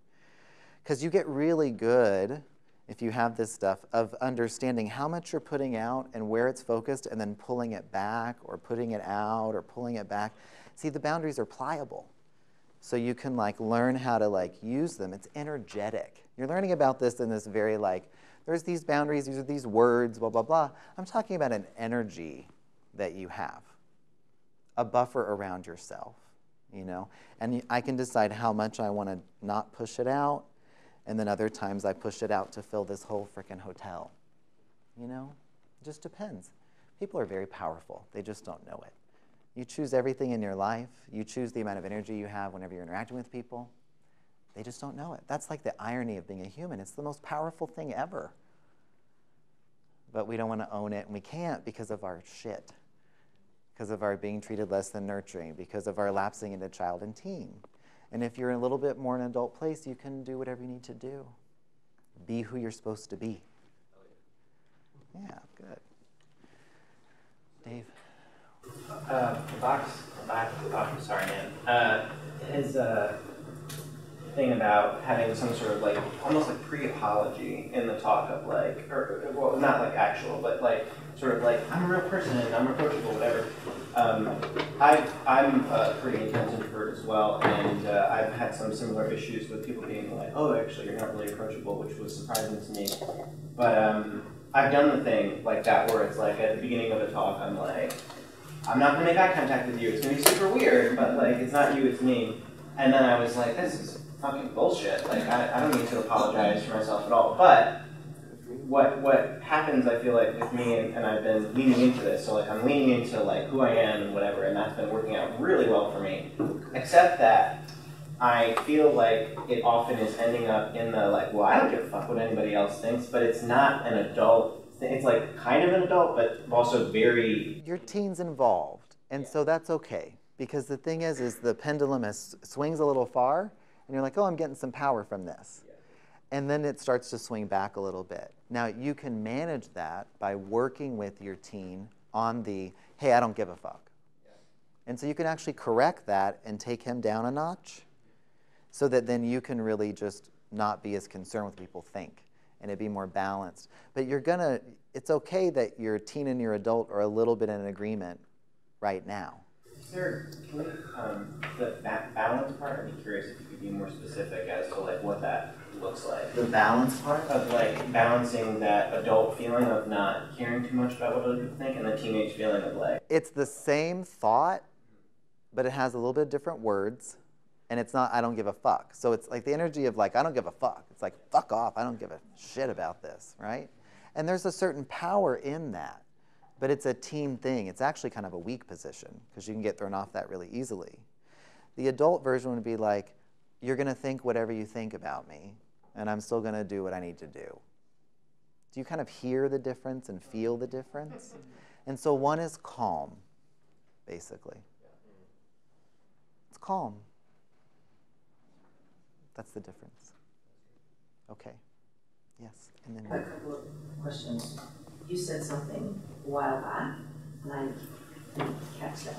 Because you get really good, if you have this stuff, of understanding how much you're putting out and where it's focused and then pulling it back or putting it out or pulling it back. See, the boundaries are pliable. So you can like learn how to like use them. It's energetic. You're learning about this in this very like, there's these boundaries, these are these words, blah, blah, blah. I'm talking about an energy that you have, a buffer around yourself, you know? And I can decide how much I want to not push it out, and then other times I push it out to fill this whole freaking hotel. You know, it just depends. People are very powerful. They just don't know it. You choose everything in your life. You choose the amount of energy you have whenever you're interacting with people. They just don't know it. That's like the irony of being a human. It's the most powerful thing ever. But we don't want to own it, and we can't because of our shit, because of our being treated less than nurturing, because of our lapsing into child and teen. And if you're a little bit more in an adult place, you can do whatever you need to do. Be who you're supposed to be. Yeah, good. Dave. Box, sorry, man. His thing about having some sort of like, almost like pre-apology in the talk of like, or well, not like actual, but like sort of like, I'm a real person and I'm approachable, whatever. I'm pretty intense introvert as well, and I've had some similar issues with people being like, oh, actually, you're not really approachable, which was surprising to me. But I've done the thing like that where it's like at the beginning of a talk, I'm like, I'm not going to make eye contact with you. It's going to be super weird, but like, it's not you, it's me. And then I was like, this is fucking bullshit. Like, I don't need to apologize for myself at all. But what happens, I feel like, with me, and I've been leaning into this, so like I'm leaning into like who I am and whatever, and that's been working out really well for me, except that I feel like it often is ending up in the like, well, I don't give a fuck what anybody else thinks, but it's not an adult thing. It's like kind of an adult, but also very... Your teen's involved, and yeah. So that's okay, because the thing is the pendulum swings a little far, and you're like, oh, I'm getting some power from this. And then it starts to swing back a little bit. Now, you can manage that by working with your teen on the, hey, I don't give a fuck. Yeah. And so you can actually correct that and take him down a notch so that then you can really just not be as concerned with what people think and it'd be more balanced. But you're gonna, it's okay that your teen and your adult are a little bit in agreement right now. Sir, can we, the balance part, I'd be curious if you could be more specific as to like what that looks like. The balance part of like balancing that adult feeling of not caring too much about what other people think and the teenage feeling of like. It's the same thought, but it has a little bit of different words, and it's not, I don't give a fuck. So it's like the energy of like, I don't give a fuck. It's like, fuck off, I don't give a shit about this, right? And there's a certain power in that. But it's a teen thing. It's actually kind of a weak position because you can get thrown off that really easily. The adult version would be like, you're going to think whatever you think about me, and I'm still going to do what I need to do. Do you kind of hear the difference and feel the difference? And so one is calm, basically. It's calm. That's the difference. Okay. Yes. And then a couple of questions. You said something a while back, and I didn't catch that.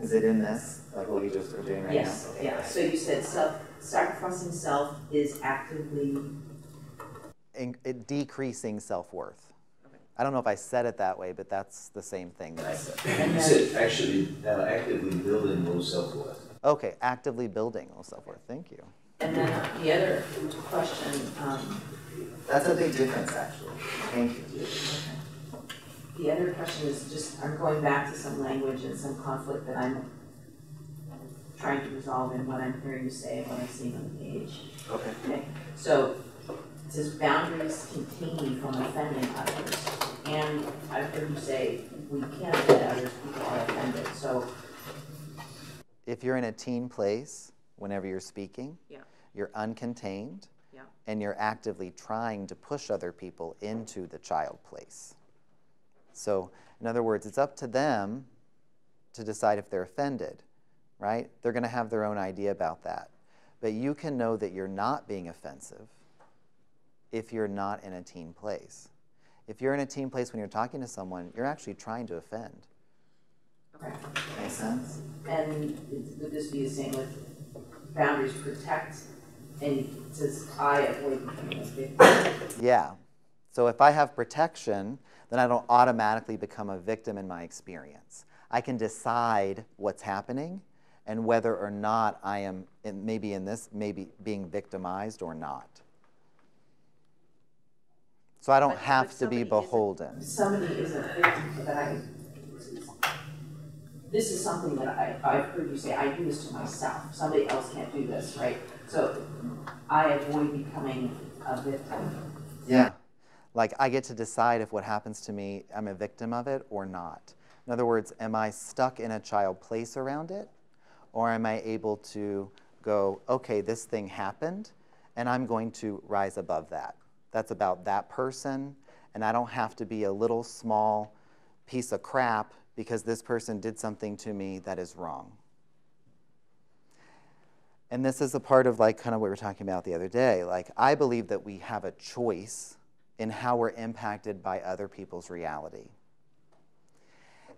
Is it in this, like what we just were doing right now? Okay. Yeah. So you said sacrificing self is actively... decreasing self-worth. Okay. I don't know if I said it that way, but that's the same thing that I said. You said actually actively building low self-worth. Okay, actively building low self-worth. Thank you. And then the other question... that's a big difference, actually. Thank you. The other question is just, I'm going back to some language and some conflict that I'm trying to resolve in what I'm hearing you say and what I'm seeing on the page. Okay. Okay. So, it says boundaries continue from offending others. And I've heard you say, we can't offend others, people are offended. So, if you're in a teen place, whenever you're speaking, yeah, you're uncontained. Yeah. And you're actively trying to push other people into the child place. So, in other words, it's up to them to decide if they're offended, right? They're going to have their own idea about that. But you can know that you're not being offensive if you're not in a team place. If you're in a team place when you're talking to someone, you're actually trying to offend. Okay. Makes sense? And would this be the same with boundaries protect and says I avoid becoming a victim? Yeah. So if I have protection, then I don't automatically become a victim in my experience. I can decide what's happening and whether or not I am, maybe in this, maybe being victimized or not. So I don't have to be beholden. Somebody isn't a victim, but I, this is something that I've heard you say, I do this to myself. Somebody else can't do this, right? So I avoid becoming a victim. Yeah. Like, I get to decide if what happens to me, I'm a victim of it or not. In other words, am I stuck in a child place around it? Or am I able to go, okay, this thing happened, and I'm going to rise above that. That's about that person, and I don't have to be a little small piece of crap because this person did something to me that is wrong. And this is a part of like kind of what we were talking about the other day. Like, I believe that we have a choice in how we're impacted by other people's reality.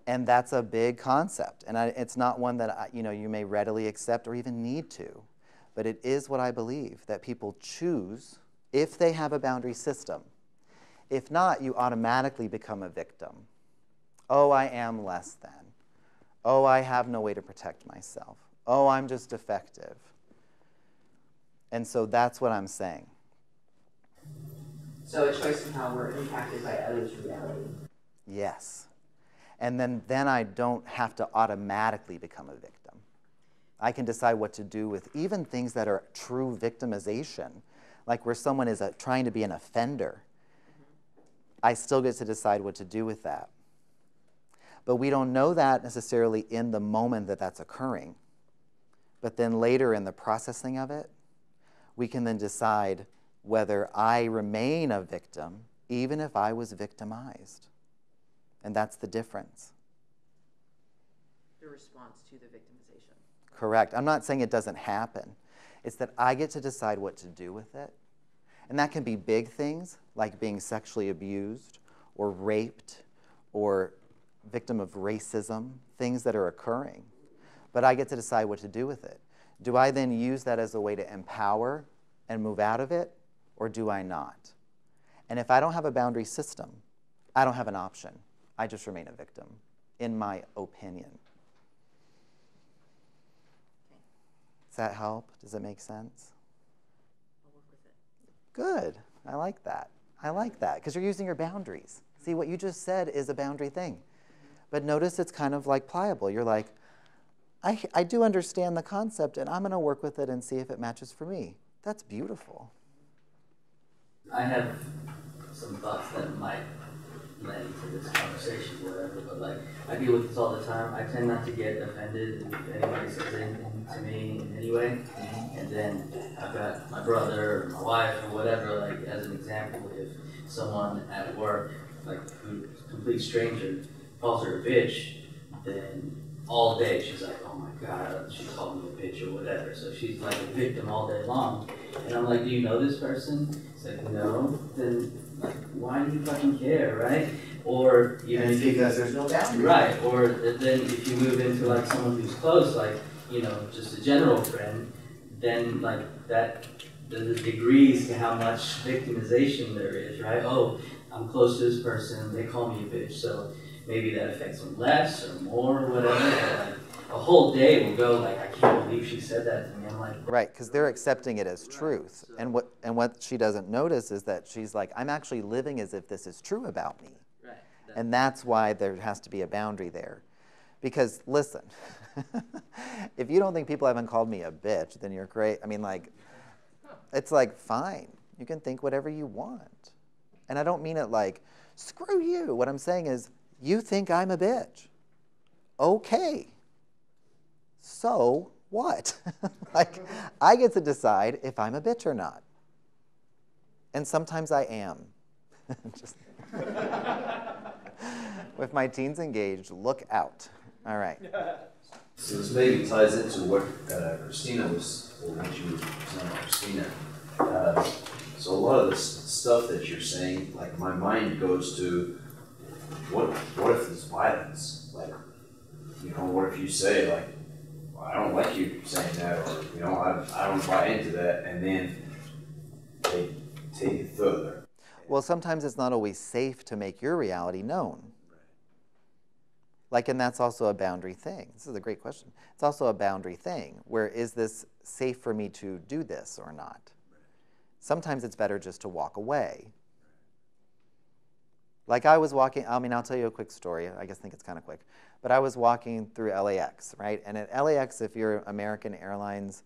And that's a big concept. And it's not one that you may readily accept or even need to. But it is what I believe, that people choose if they have a boundary system. If not, you automatically become a victim. Oh, I am less than. Oh, I have no way to protect myself. Oh, I'm just defective. And so that's what I'm saying. So a choice in how we're impacted by others' reality. Yes. And then I don't have to automatically become a victim. I can decide what to do with even things that are true victimization, like where someone is trying to be an offender. I still get to decide what to do with that. But we don't know that necessarily in the moment that that's occurring. But then later in the processing of it, we can then decide whether I remain a victim, even if I was victimized. And that's the difference. The response to the victimization. Correct. I'm not saying it doesn't happen. It's that I get to decide what to do with it. And that can be big things like being sexually abused or raped or victim of racism, things that are occurring. But I get to decide what to do with it. Do I then use that as a way to empower and move out of it, or do I not? And if I don't have a boundary system, I don't have an option. I just remain a victim, in my opinion. Does that help? Does it make sense? I'll work with it. Good. I like that. I like that, because you're using your boundaries. See, what you just said is a boundary thing. But notice it's kind of like pliable. You're like, I do understand the concept, and I'm going to work with it and see if it matches for me. That's beautiful. I have some thoughts that might led into this conversation, whatever, but like, I deal with this all the time. I tend not to get offended if anybody says anything to me anyway. And then I've got my brother or my wife or whatever, like, as an example, if someone at work, like, who's a complete stranger, calls her a bitch, then all day she's like, oh my God, she called me a bitch or whatever. So she's like a victim all day long. And I'm like, do you know this person? It's like, no. Then, like, why do you fucking care, right? Or even if because there's no boundary, right? Or then if you move into like someone who's close, like, you know, just a general friend, then like that, the degrees to how much victimization there is, right? Oh, I'm close to this person, they call me a bitch, so maybe that affects them less or more, or whatever. Like, a whole day will go like, I can't believe she said that to me. I'm like, right, because they're accepting it as truth. Right. So, and what she doesn't notice is that she's like, I'm actually living as if this is true about me. Right. And that's why there has to be a boundary there. Because listen, if you don't think people haven't called me a bitch, then you're great. I mean, like, it's like, fine, you can think whatever you want. And I don't mean it like, screw you. What I'm saying is, you think I'm a bitch. Okay. So what? Like, I get to decide if I'm a bitch or not. And sometimes I am. Just with my teens engaged, look out. All right. So this maybe ties into what Christina was, or what you were saying, Christina. So a lot of this stuff that you're saying, like my mind goes to, what if there's violence? Like, you know, what if you say, like, well, I don't like you saying that, or, you know, I don't buy into that, and then they take it further. Well, sometimes it's not always safe to make your reality known. Like, and that's also a boundary thing. This is a great question. It's also a boundary thing, where is this safe for me to do this or not? Sometimes it's better just to walk away. Like I was walking, I mean, I'll tell you a quick story. I guess I think it's kind of quick. But I was walking through LAX, right? And at LAX, if you're American Airlines,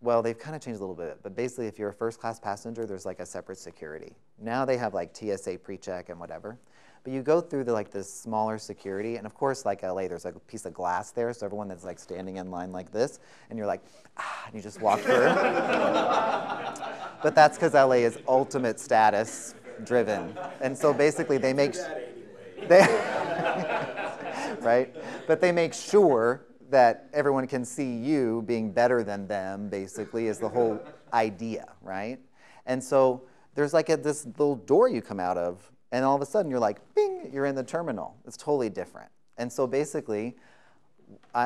well, they've kind of changed a little bit. But basically, if you're a first-class passenger, there's like a separate security. Now they have like TSA pre-check and whatever. But you go through the, like, this smaller security, and of course, like LA, there's like a piece of glass there, so everyone that's like standing in line like this, and you're like, ah, and you just walk through. But that's because LA is ultimate status driven, and so basically they make, right? But they make sure that everyone can see you being better than them. Basically, is the whole idea, right? And so there's like this little door you come out of. And all of a sudden, you're like, bing, you're in the terminal. It's totally different. And so basically,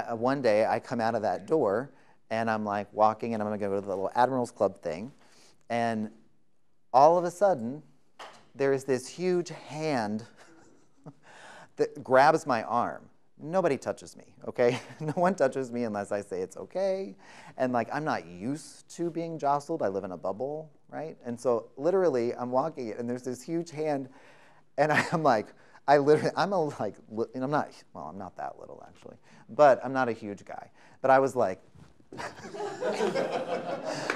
one day, I come out of that door, and I'm like walking, and I'm going to go to the little Admirals Club thing. And all of a sudden, there is this huge hand that grabs my arm. Nobody touches me, okay? No one touches me unless I say it's okay. And like, I'm not used to being jostled. I live in a bubble, right? And so literally, I'm walking, and there's this huge hand. And I'm like, I literally, and I'm not, well, I'm not that little actually, but I'm not a huge guy. But I was like,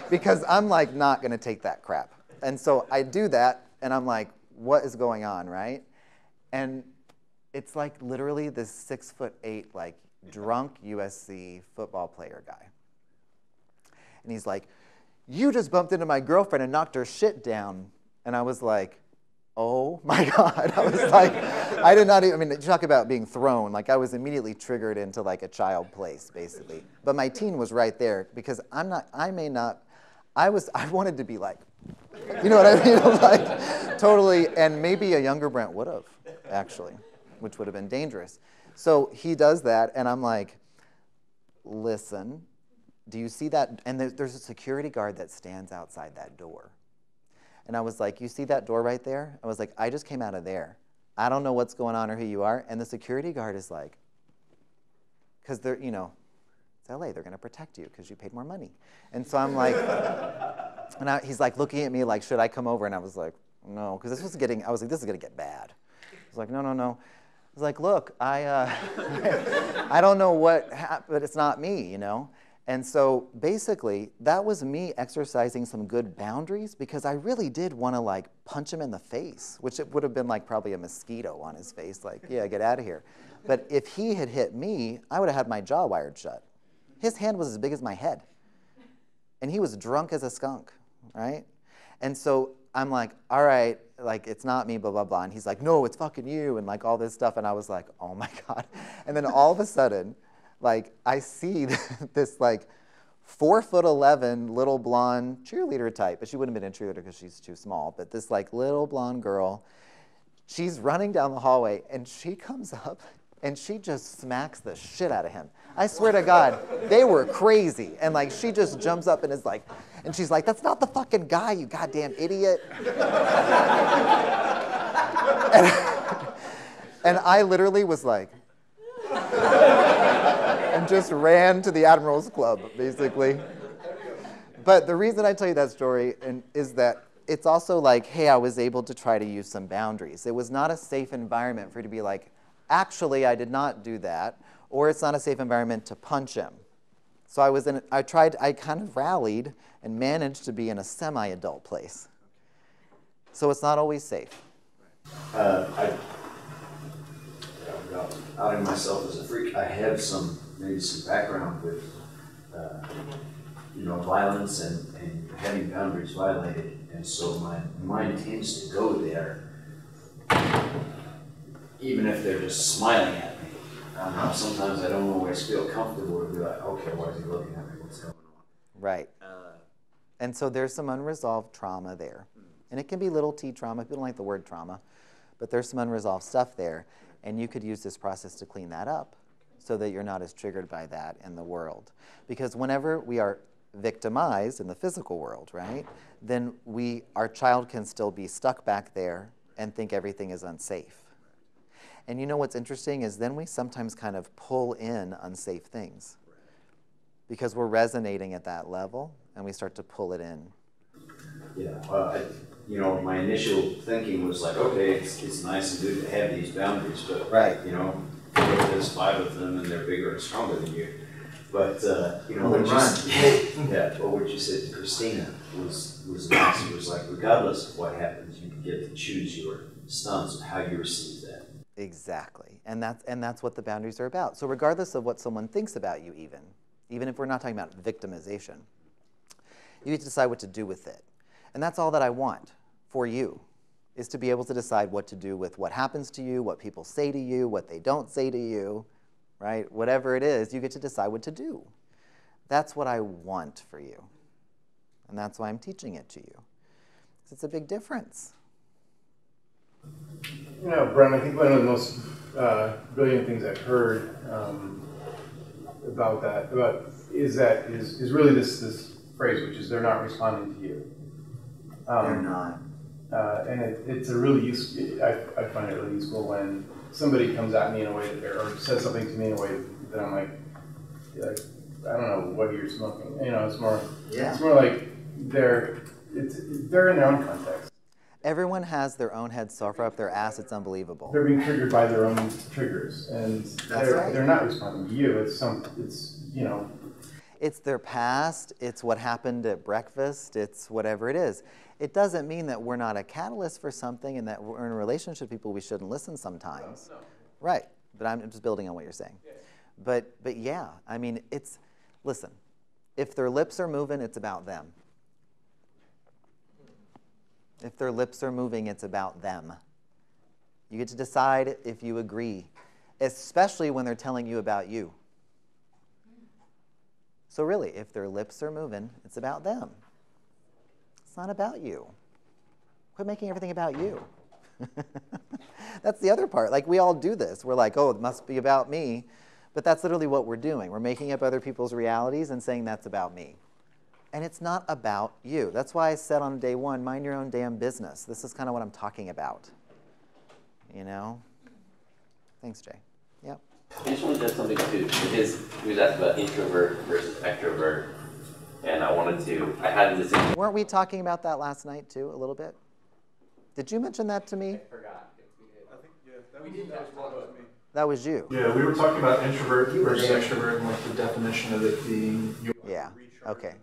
because I'm like not gonna take that crap. And so I do that, and I'm like, what is going on, right? And it's like literally this 6'8", like drunk USC football player guy. And he's like, you just bumped into my girlfriend and knocked her shit down. And I was like, oh my God. I was like, I did not even, I mean, talk about being thrown. Like, I was immediately triggered into like a child place, basically. But my teen was right there, because I'm not, I may not, I wanted to be like, you know what I mean? Like, totally, and maybe a younger Brent would have, actually, which would have been dangerous. So he does that, and I'm like, listen, do you see that? And there's a security guard that stands outside that door. And I was like, you see that door right there? I was like, I just came out of there. I don't know what's going on or who you are. And the security guard is like, because they're, you know, it's LA, they're gonna protect you because you paid more money. And so I'm like, and he's like looking at me like, should I come over? And I was like, no, because I was like, this is gonna get bad. I was like, no, no, no. I was like, look, I don't know what happened, but it's not me, you know? And so basically, that was me exercising some good boundaries, because I really did want to like punch him in the face, which it would have been like probably a mosquito on his face, like, yeah, get out of here. But if he had hit me, I would have had my jaw wired shut. His hand was as big as my head. And he was drunk as a skunk, right? And so I'm like, all right, like, it's not me, blah, blah, blah. And he's like, no, it's fucking you, and like all this stuff. And I was like, oh my God. And then all of a sudden, like, I see this like 4'11" little blonde cheerleader type, but she wouldn't have been a cheerleader because she's too small, but this like little blonde girl, she's running down the hallway, and she comes up and she just smacks the shit out of him. I swear to God, they were crazy. And like, she just jumps up and is like, and she's like, that's not the fucking guy, you goddamn idiot. And I literally was like, and just ran to the Admirals Club, basically. But the reason I tell you that story is that it's also like, hey, I was able to try to use some boundaries. It was not a safe environment for you to be like, actually, I did not do that, or it's not a safe environment to punch him. So I kind of rallied and managed to be in a semi-adult place. So it's not always safe. Outing myself as a freak, I have maybe some background with, you know, violence and having boundaries violated, and so my mind tends to go there, even if they're just smiling at me. Sometimes I don't always feel comfortable to be like, okay, why is he looking at me? What's going on? Right. And so there's some unresolved trauma there. And it can be little T trauma. People don't like the word trauma, but there's some unresolved stuff there. And you could use this process to clean that up so that you're not as triggered by that in the world. Because whenever we are victimized in the physical world, right, then our child can still be stuck back there and think everything is unsafe. And you know what's interesting is then we sometimes kind of pull in unsafe things because we're resonating at that level and we start to pull it in. Yeah, you know, my initial thinking was like, okay, it's nice and good to have these boundaries, but, you know, there's 5 of them and they're bigger and stronger than you. But, you know, what you said to Christina was nice. It was like, regardless of what happens, you get to choose your stance and how you receive that. Exactly. And that's what the boundaries are about. So regardless of what someone thinks about you, even if we're not talking about victimization, you get to decide what to do with it. And that's all that I want for you, is to be able to decide what to do with what happens to you, what people say to you, what they don't say to you, right? Whatever it is, you get to decide what to do. That's what I want for you. And that's why I'm teaching it to you. It's a big difference. You know, Brent, I think one of the most brilliant things I've heard about that is really this phrase, which is they're not responding to you. They're not. And it's a really useful, I find it really useful when somebody comes at me in a way that, or says something to me in a way that I'm like I don't know what you're smoking. You know, it's more like they're in their own context. Everyone has their own head so far up their ass, it's unbelievable. They're being triggered by their own triggers, and they're not responding to you. It's It's their past, it's what happened at breakfast, it's whatever it is. It doesn't mean that we're not a catalyst for something and that we're in a relationship with people we shouldn't listen sometimes. No. Right, but I'm just building on what you're saying. Yeah. But yeah, I mean, listen, if their lips are moving, it's about them. If their lips are moving, it's about them. You get to decide if you agree, especially when they're telling you about you. So really, if their lips are moving, it's about them. It's not about you. Quit making everything about you. That's the other part. Like, we all do this. We're like, oh, it must be about me. But that's literally what we're doing. We're making up other people's realities and saying that's about me. And it's not about you. That's why I said on day one, mind your own damn business. This is kind of what I'm talking about. You know? Thanks, Jay. Yep. I just wanted to add something too. He was asked about introvert versus extrovert, and I had this. Weren't we talking about that last night too, a little bit? Did you mention that to me? I forgot. I think, yeah, that was me. That was you. Yeah, we were talking about introvert versus extrovert and like the definition of it being. Yeah. Okay.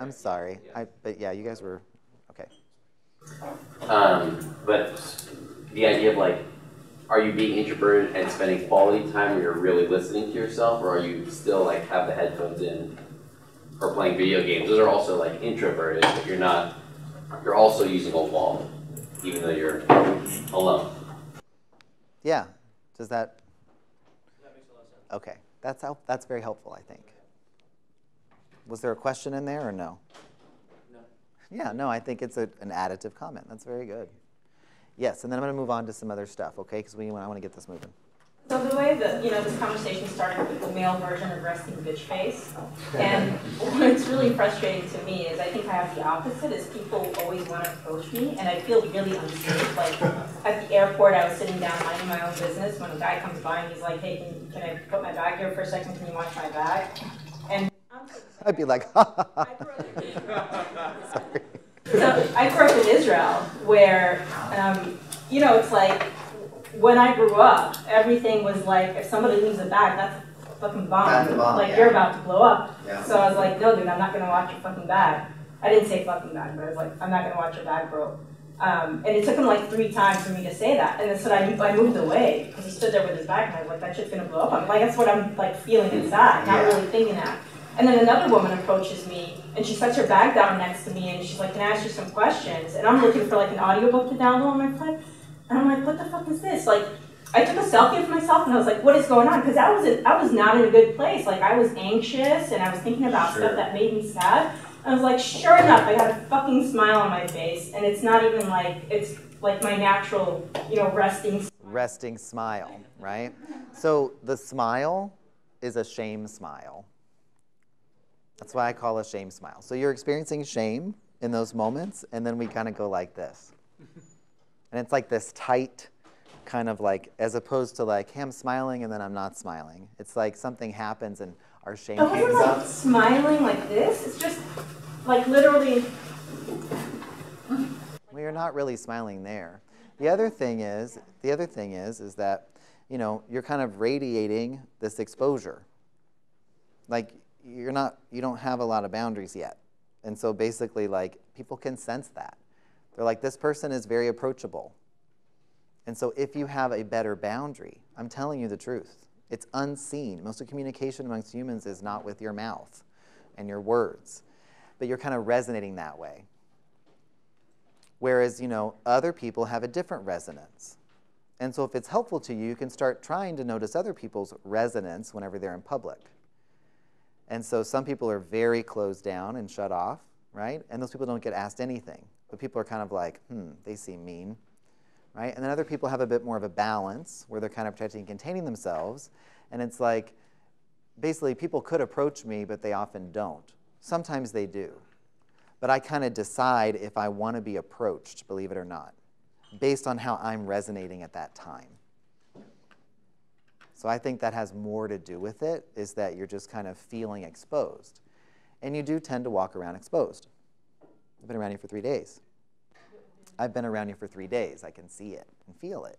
I'm sorry. Yeah. But yeah, you guys were okay. But the idea of like, are you being introverted and spending quality time where you're really listening to yourself, or are you still like have the headphones in or playing video games? Those are also like introverted, but you're also using a wall, even though you're alone. Yeah. Does that? That makes a lot of sense. Okay. That's very helpful, I think. Was there a question in there or no? No. Yeah, no, I think it's an additive comment. That's very good. Yes, and then I'm going to move on to some other stuff, okay? Because I want to get this moving. So the way that this conversation started with the male version of resting bitch face, and what's really frustrating to me is I think I have the opposite. Is people always want to approach me, and I feel really unsafe. Like at the airport, I was sitting down minding my own business when a guy comes by and he's like, "Hey, can I put my bag here for a second? Can you watch my bag?" And I'd be like, "Ha ha ha." Sorry. So I grew up in Israel where, it's like when I grew up, everything was like, if somebody leaves a bag, that's a fucking bomb. Like, yeah. You're about to blow up. Yeah. So I was like, no, dude, I'm not going to watch your fucking bag. I didn't say fucking bag, but I was like, I'm not going to watch your bag, bro. And it took him like 3 times for me to say that. And then so I moved away because he stood there with his bag and I was like, that shit's going to blow up. I'm like, that's what I'm like feeling inside, not really thinking that. And then another woman approaches me, and she sets her bag down next to me, and she's like, can I ask you some questions? And I'm looking for like an audiobook to download on my phone, and I'm like, what the fuck is this? Like, I took a selfie of myself, and I was like, what is going on? Because I was not in a good place. Like, I was anxious, and I was thinking about stuff that made me sad. I was like, sure enough, I got a fucking smile on my face, and it's not even like, it's like my natural, you know, resting smile. Resting smile, right? So the smile is a shame smile. That's why I call a shame smile. So you're experiencing shame in those moments, and then we kind of go like this. And it's like this tight kind of like, as opposed to like, hey, I'm smiling, and then I'm not smiling. It's like something happens, and our shame comes up. Like smiling like this? It's just like literally. Well, you're not really smiling there. The other thing is that, you know, you're kind of radiating this exposure. Like, you don't have a lot of boundaries yet. And so basically, like, people can sense that. They're like, this person is very approachable. And so if you have a better boundary, I'm telling you the truth, it's unseen. Most of communication amongst humans is not with your mouth and your words, but you're kind of resonating that way. Whereas, you know, other people have a different resonance. And so if it's helpful to you, you can start trying to notice other people's resonance whenever they're in public. And so some people are very closed down and shut off, right? And those people don't get asked anything. But people are kind of like, they seem mean, right? And then other people have a bit more of a balance where they're kind of protecting and containing themselves. And it's like, basically, people could approach me, but they often don't. Sometimes they do. But I kind of decide if I want to be approached, believe it or not, based on how I'm resonating at that time. So I think that has more to do with it, is that you're just kind of feeling exposed. And you do tend to walk around exposed. I've been around you for 3 days. I've been around you for 3 days. I can see it and feel it.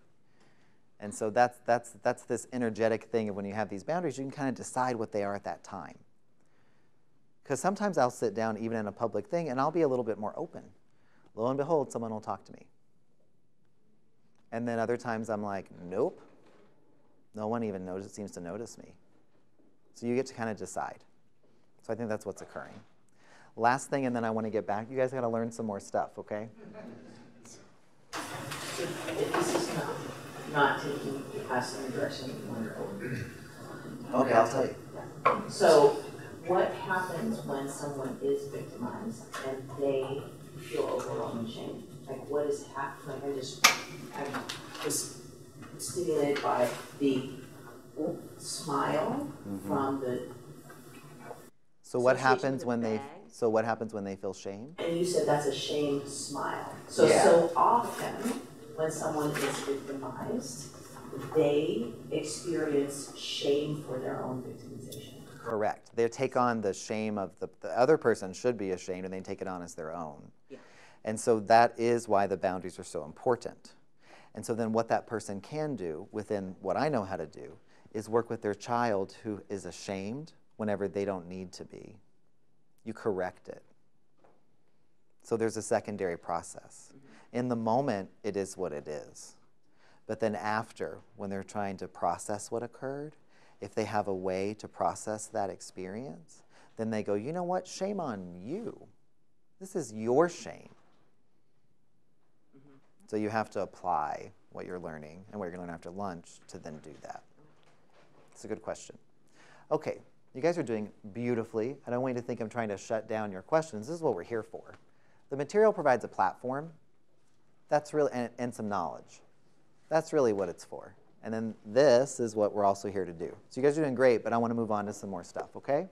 And so that's this energetic thing of when you have these boundaries, you can kind of decide what they are at that time. Because sometimes I'll sit down even in a public thing and I'll be a little bit more open. Lo and behold, someone will talk to me. And then other times I'm like, nope. No one even seems to notice me. So you get to kind of decide. So I think that's what's occurring. Last thing, and then I want to get back. You guys got to learn some more stuff, okay? If this is not taking the class in the direction you want to go. Okay, I'll tell you. Yeah. So what happens when someone is victimized and they feel overwhelmed and shame? Like, what is happening? Like, I'm just stimulated by the smile from the. So what happens when they? So what happens when they feel shame? And you said that's a shame smile. So so often when someone is victimized, they experience shame for their own victimization. Correct. They take on the shame of the other person should be ashamed, and they take it on as their own. Yeah. And so that is why the boundaries are so important. And so then what that person can do within what I know how to do is work with their child who is ashamed whenever they don't need to be. You correct it. So there's a secondary process. In the moment, it is what it is. But then after, when they're trying to process what occurred, if they have a way to process that experience, then they go, you know what, shame on you. This is your shame. So you have to apply what you're learning and what you're going to learn after lunch to then do that. It's a good question. Okay, you guys are doing beautifully. I don't want you to think I'm trying to shut down your questions. This is what we're here for. The material provides a platform. That's really and some knowledge. That's really what it's for. And then this is what we're also here to do. So you guys are doing great, but I want to move on to some more stuff, okay?